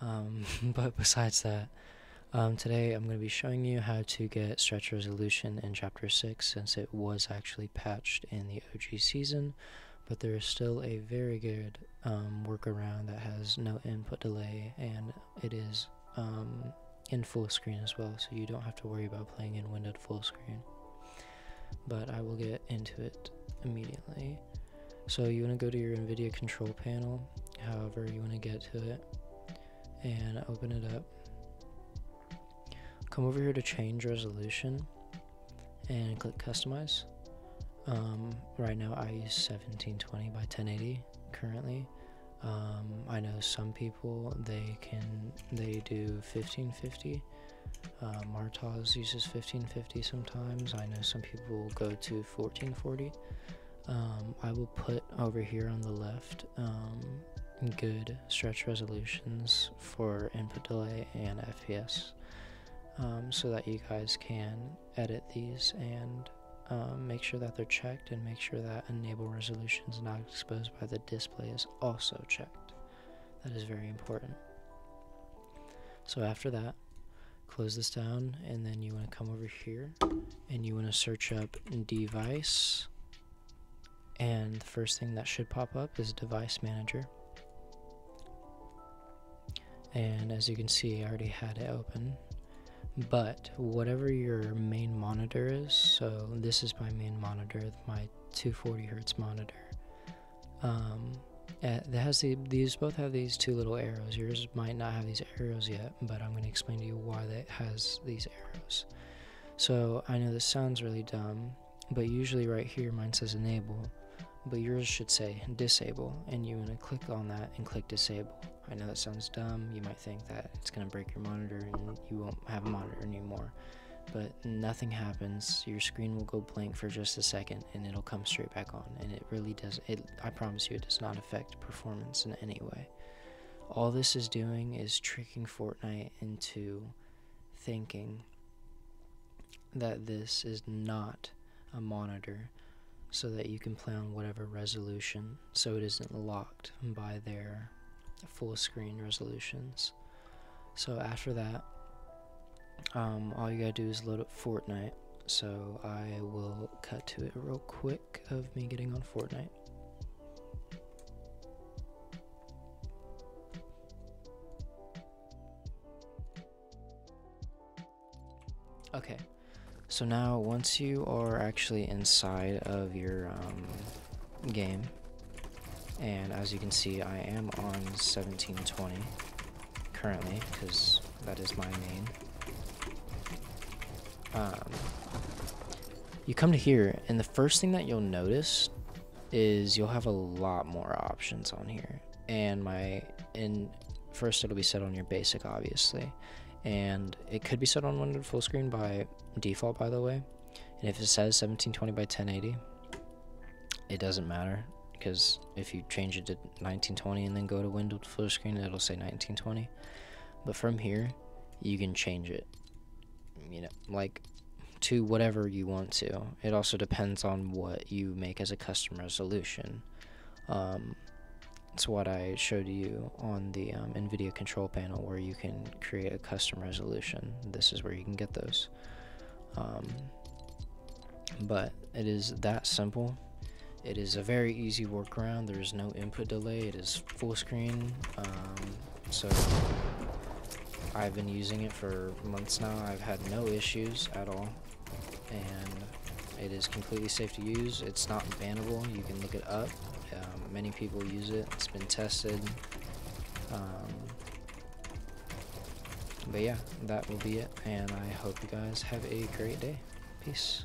But besides that, today I'm going to be showing you how to get stretch resolution in Chapter 6, since it was actually patched in the OG season, but there is still a very good workaround that has no input delay, and it is in full screen as well, so you don't have to worry about playing in windowed full screen. But I will get into it immediately. So you want to go to your Nvidia control panel, however you want to get to it, and open it up. Come over here to change resolution and click customize. Right now I use 1720 by 1080 currently. I know some people, they do 1550. Martaz uses 1550 sometimes. I know some people go to 1440. I will put over here on the left good stretch resolutions for input delay and FPS, so that you guys can edit these and make sure that they're checked, and make sure that enable resolutions not exposed by the display is also checked. That is very important. So after that, close this down, and then you want to come over here and you want to search up device, and the first thing that should pop up is device manager. And as you can see, I already had it open, but whatever your main monitor is, so this is my main monitor, my 240 hertz monitor, it has these both have these two little arrows. Yours might not have these arrows yet, but I'm going to explain to you why that has these arrows. So I know this sounds really dumb, but usually right here mine says enable, but yours should say disable, and you want to click on that and click disable. I know that sounds dumb. You might think that it's going to break your monitor and you won't have a monitor anymore, but nothing happens. Your screen will go blank for just a second and it'll come straight back on, and it really does, I promise you, it does not affect performance in any way. All this is doing is tricking Fortnite into thinking that this is not a monitor, so that you can play on whatever resolution, so it isn't locked by their full screen resolutions. So after that, all you gotta do is load up Fortnite. So I will cut to it real quick of me getting on Fortnite. Okay, so now once you are actually inside of your game, and as you can see, I am on 1720 currently, because that is my main. You come to here, and the first thing that you'll notice is you'll have a lot more options on here. And first it'll be set on your basic, obviously, and it could be set on windowed full screen by default, by the way. And if it says 1720 by 1080, it doesn't matter, because if you change it to 1920 and then go to windowed full screen, it'll say 1920. But from here, you can change it, you know, like to whatever you want to. It also depends on what you make as a custom resolution. It's what I showed you on the Nvidia control panel, where you can create a custom resolution. This is where you can get those. But it is that simple. It is a very easy workaround. There is no input delay. It is full screen. So I've been using it for months now. I've had no issues at all, and it is completely safe to use. It's not bannable. You can look it up. Many people use it. It's been tested. But yeah, that will be it, and I hope you guys have a great day. Peace.